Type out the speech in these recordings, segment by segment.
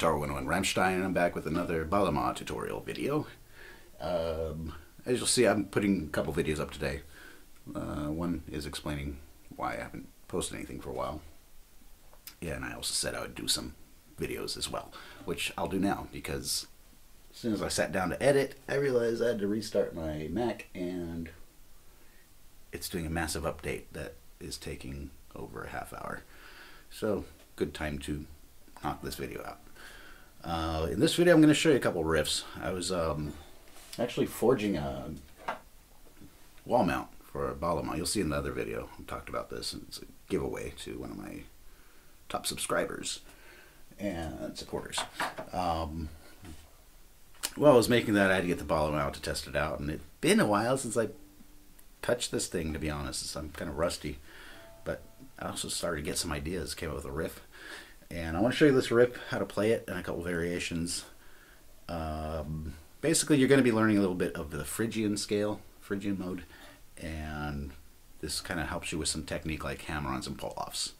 Guitar 101 Ramstein, and I'm back with another Bağlama tutorial video. As you'll see, I'm putting a couple videos up today. One is explaining why I haven't posted anything for a while. Yeah, and I also said I would do some videos as well, which I'll do now, because as soon as I sat down to edit, I realized I had to restart my Mac, and it's doing a massive update that is taking over a half hour. So, good time to knock this video out. In this video I'm going to show you a couple riffs. I was actually forging a wall mount for a Bağlama. You'll see in the other video I talked about this, and it's a giveaway to one of my top subscribers and supporters. While I was making that, I had to get the Bağlama out to test it out, and it's been a while since I touched this thing, to be honest. So I'm kind of rusty, but I also started to get some ideas, came up with a riff. And I want to show you this riff, how to play it, and a couple variations. Basically, you're going to be learning a little bit of the Phrygian scale, Phrygian mode, and this kind of helps you with some technique like hammer-ons and pull-offs.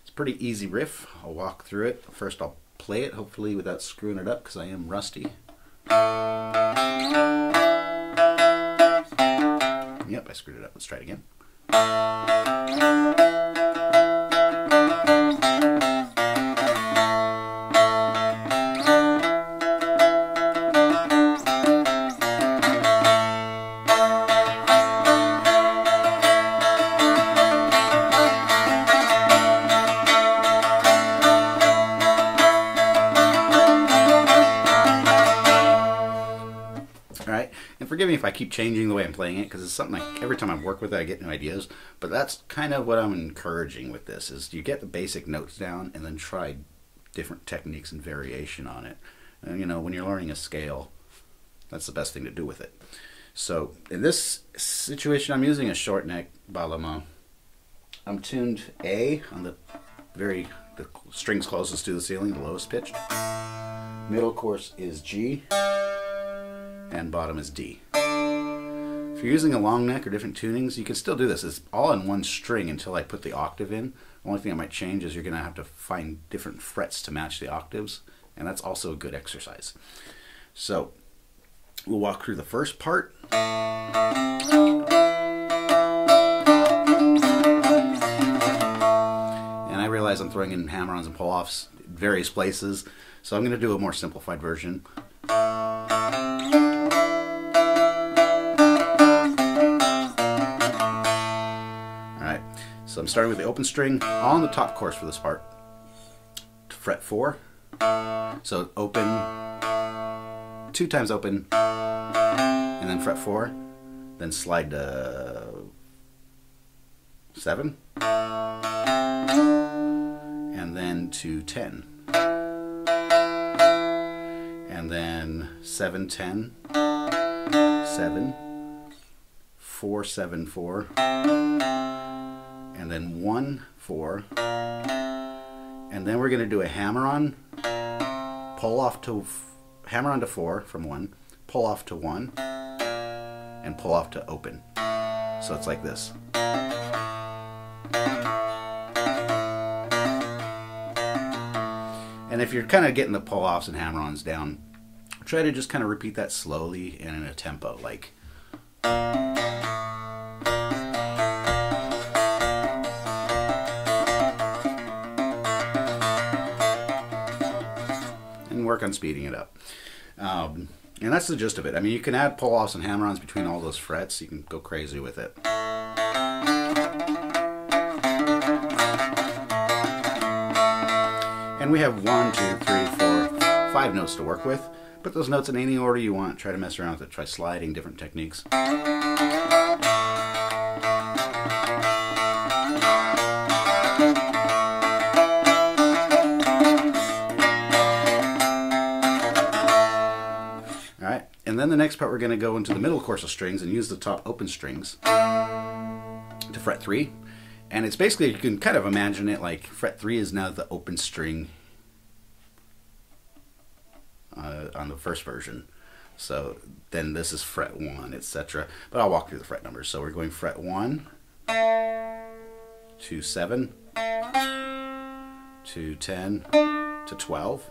It's a pretty easy riff. I'll walk through it. First, I'll play it, hopefully without screwing it up, because I am rusty. Yep, I screwed it up. Let's try it again. And forgive me if I keep changing the way I'm playing it, because it's something like every time I work with it I get new ideas, but that's kind of what I'm encouraging with this, is you get the basic notes down and then try different techniques and variation on it. And you know, when you're learning a scale, that's the best thing to do with it. So in this situation I'm using a short neck Bağlama. I'm tuned A on the strings closest to the ceiling, the lowest pitched. Middle course is G, and bottom is D. If you're using a long neck or different tunings, you can still do this. It's all in one string until I put the octave in. The only thing I might change is you're going to have to find different frets to match the octaves, and that's also a good exercise. So we'll walk through the first part. And I realize I'm throwing in hammer-ons and pull-offs in various places, so I'm going to do a more simplified version. So I'm starting with the open string on the top course for this part, to fret 4. So open, 2 times open, and then fret 4, then slide to 7, and then to 10, and then 7, 10, 7, 4, 7, 4, and then 1, 4, and then we're going to do a hammer-on, pull off to hammer-on to 4 from 1, pull off to 1, and pull off to open. So it's like this. And if you're kind of getting the pull-offs and hammer-ons down, try to just kind of repeat that slowly and in a tempo, like. Work on speeding it up, and that's the gist of it. I mean, you can add pull-offs and hammer-ons between all those frets. You can go crazy with it. And we have 1, 2, 3, 4, 5 notes to work with. Put those notes in any order you want. Try to mess around with it. Try sliding, different techniques. And then the next part, we're going to go into the middle course of strings and use the top open strings to fret 3. And it's basically, you can kind of imagine it like fret 3 is now the open string on the first version. So then this is fret 1, etc. But I'll walk through the fret numbers. So we're going fret 1 to 7 to 10 to 12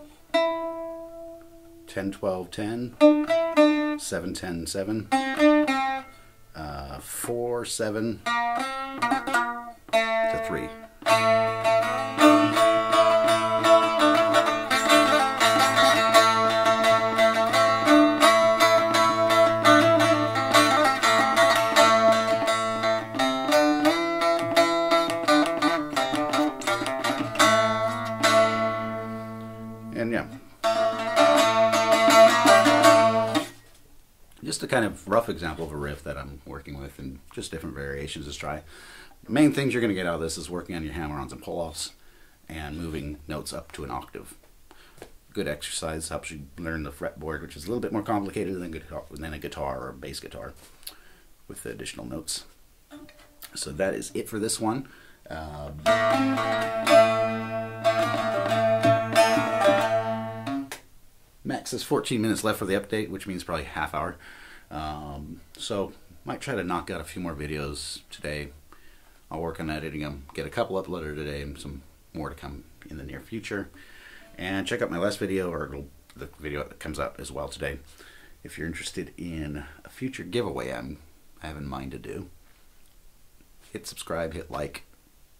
10, 12, 10, 7, 10, 7, 4, 7 to 3. And yeah, just a kind of rough example of a riff that I'm working with, and just different variations to try. The main things you're going to get out of this is working on your hammer-ons and pull-offs and moving notes up to an octave. Good exercise, helps you learn the fretboard, which is a little bit more complicated than a guitar or a bass guitar with the additional notes. So that is it for this one. Max is 14 minutes left for the update, which means probably half hour. So might try to knock out a few more videos today. I'll work on editing them, get a couple uploaded today, and some more to come in the near future. And check out my last video, or the video that comes out as well today, if you're interested in a future giveaway I have in mind to do. Hit subscribe, hit like,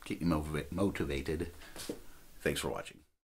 keep me motivated. Thanks for watching.